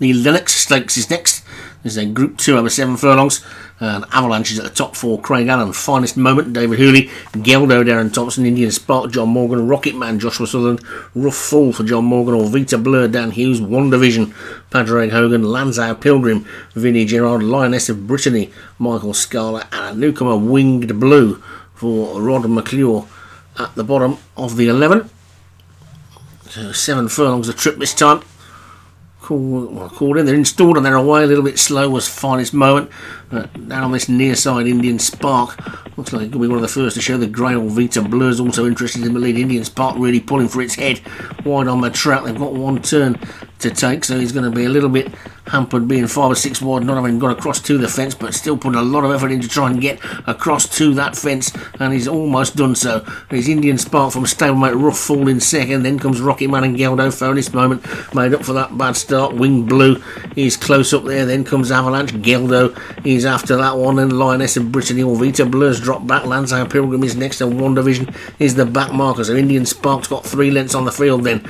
The Lennox Stakes is next. This is a Group 2 over 7 furlongs. And Avalanche is at the top 4. Craig Allen, Finest Moment, David Hooley, Geldo, Darren Thompson, Indian Spark, John Morgan, Rocketman, Joshua Sutherland, Rough Fall for John Morgan, Orvita Blur, Dan Hughes, WandaVision, Padraig Hogan, Lanzau Pilgrim, Vinnie Gerard, Lioness of Brittany, Michael Scala, and a newcomer, Winged Blue for Rod McClure at the bottom of the 11. So 7 furlongs a trip this time. Called in, they're installed and they're away. A little bit slow was Finest Moment. Down on this near side, Indian Spark looks like it could be one of the first to show. The grey Orvita Blur is also interested in the lead. Indian Spark really pulling for its head wide on the track. They've got one turn to take, so he's going to be a little bit hampered, being 5 or 6 wide, not having got across to the fence, but still putting a lot of effort in to try and get across to that fence, and he's almost done so. He's Indian Spark from stablemate Rough Fall in second, then comes Rocketman and Geldo. Finest Moment made up for that bad start. Winged Blue is close up there, then comes Avalanche. Geldo is after that one, and Lioness of Brittany. Orvita Blur's dropped back. Lanzau Pilgrim is next, and WandaVision is the back marker. So Indian Spark's got 3 lengths on the field then.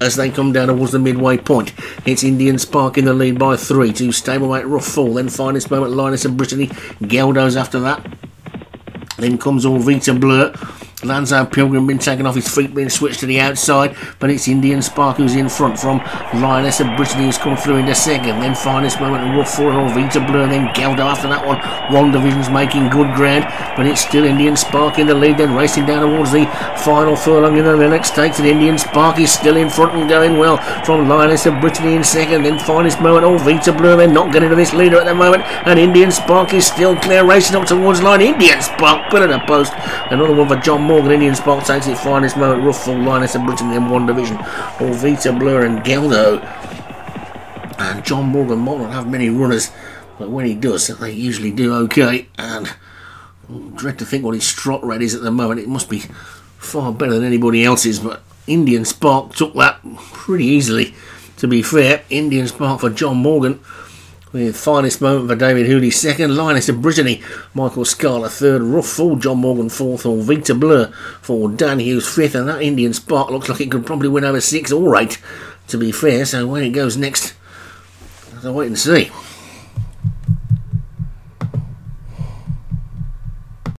As they come down towards the midway point, it's Indian Spark in the lead by 3 to stablemate Rough Fall, then Finest Moment, Lioness of Brittany, Geldo's after that. Then comes Orvita Blur. Lanzau Pilgrim been taken off his feet, being switched to the outside, but it's Indian Spark who's in front from Lioness of Brittany, who's come through into second. Then Finest Moment, Rough Fall, Orvita Blur, then Geldo after that one. WandaVision's making good ground, but it's still Indian Spark in the lead. Then racing down towards the final furlong in the Lennox Stakes, and Indian Spark is still in front and going well from Lioness of Brittany in second. Then Finest Moment, Orvita Blur, they're not getting to this leader at the moment, and Indian Spark is still clear, racing up towards line. Indian Spark put at a post. Another one for John Morgan. Indian Spark takes it. Finest Moment, Rough Fall, Lioness of Brittany, then WandaVision. Orvita Blur and Geldo. And John Morgan might not have many runners, but when he does, they usually do okay. And I dread to think what his trot rate is at the moment. It must be far better than anybody else's, but Indian Spark took that pretty easily, to be fair. Indian Spark for John Morgan, with Finest Moment for David Hooley second, Lioness of Brittany, Michael Scala third, Rough Fall, John Morgan fourth, or Orvita Blur for Dan Hughes fifth. And that Indian Spark looks like it could probably win over 6 or 8, to be fair. So where it goes next, I'll wait and see.